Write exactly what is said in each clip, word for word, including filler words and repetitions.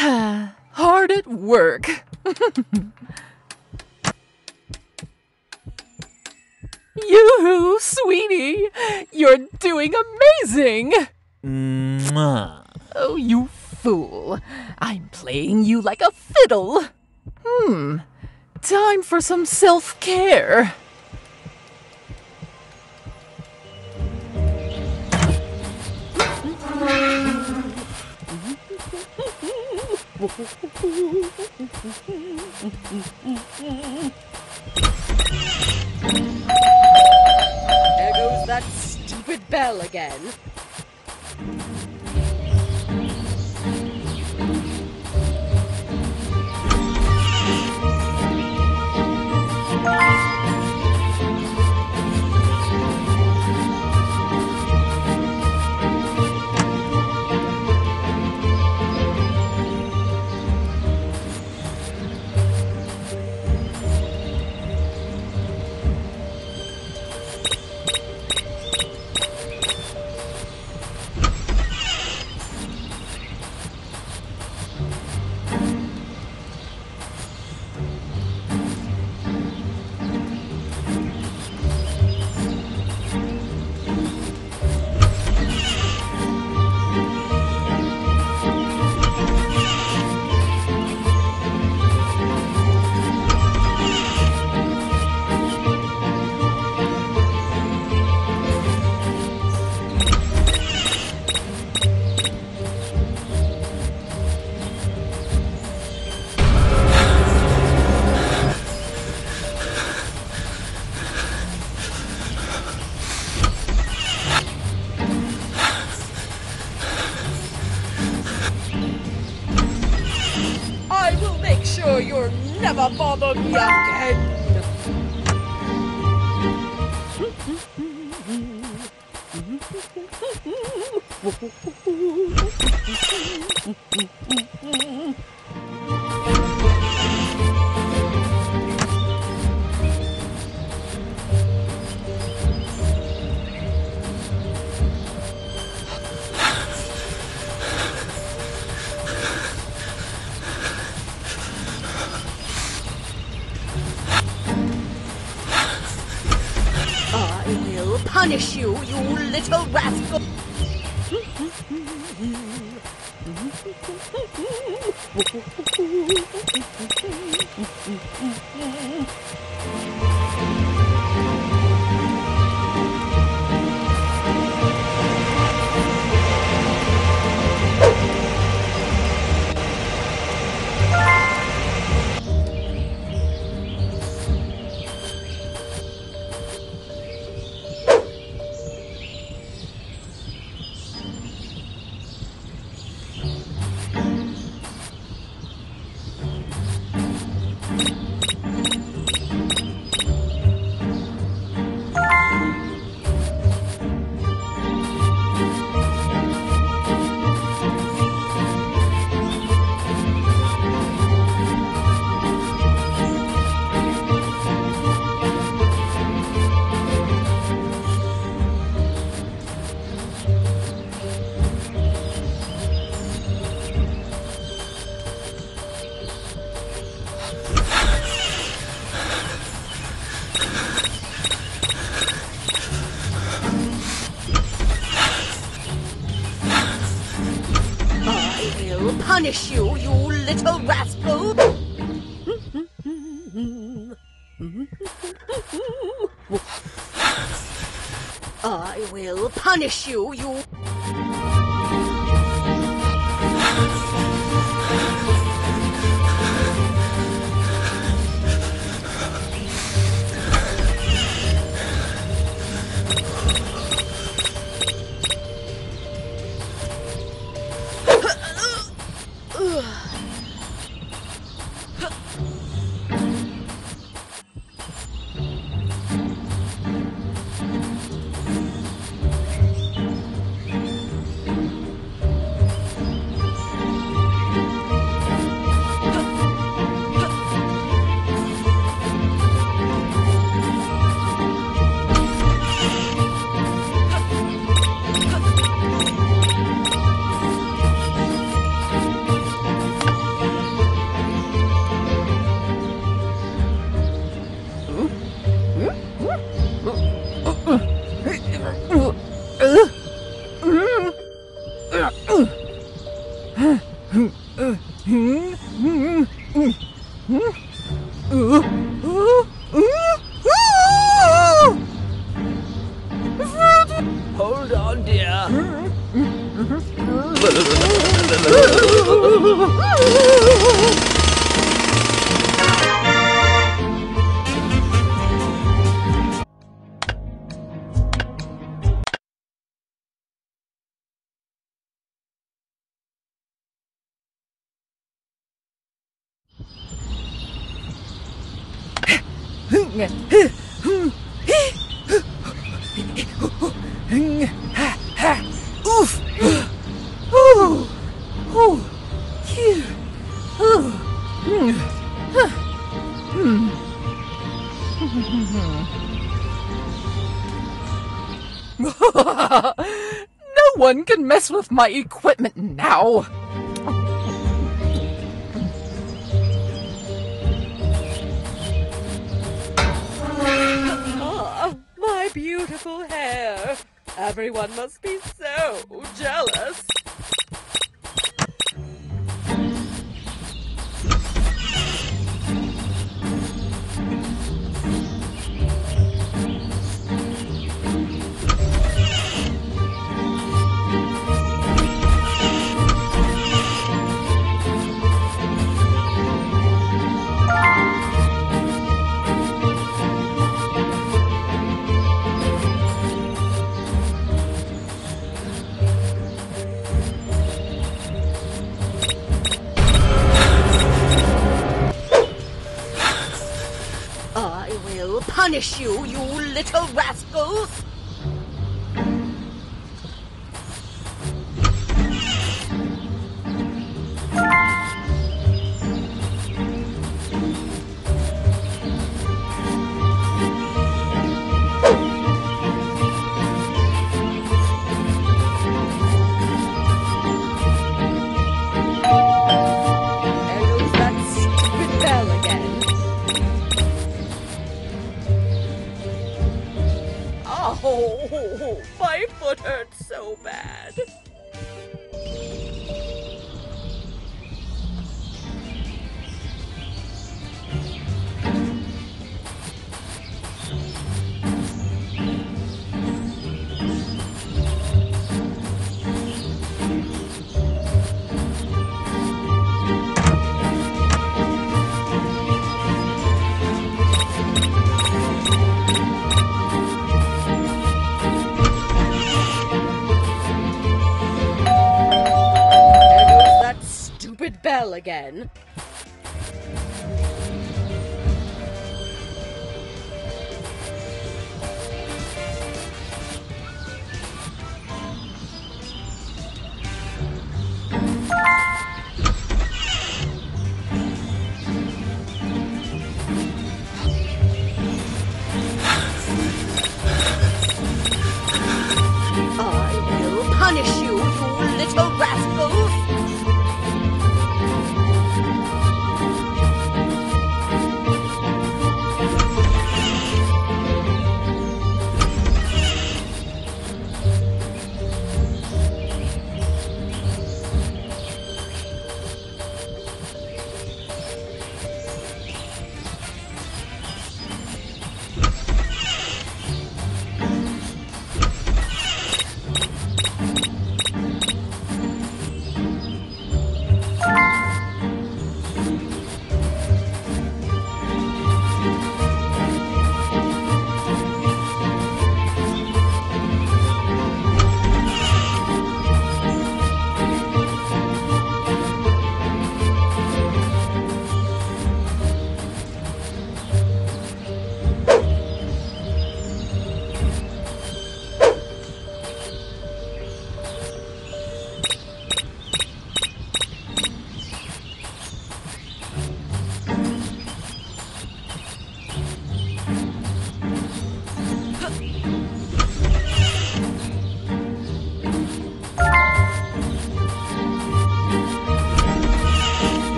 Hard at work. Yoo-hoo, sweetie! You're doing amazing! Mwah. Oh, you fool. I'm playing you like a fiddle. Hmm. Time for some self-care. There goes that stupid bell again. You'll never bother me again. Punish you, you little rascal! Punish you, you little rascal! I will punish you, you... Hold on, dear. Oof! Oh! Oh! Phew! Oh! Hmm. Huh. Hmm. No one can mess with my equipment now. Beautiful hair. Everyone must be so jealous. Punish you, you little rascals! Oh, my foot hurts so bad. Bell again. I will punish you, you little rascals. Thank you.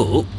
Oh!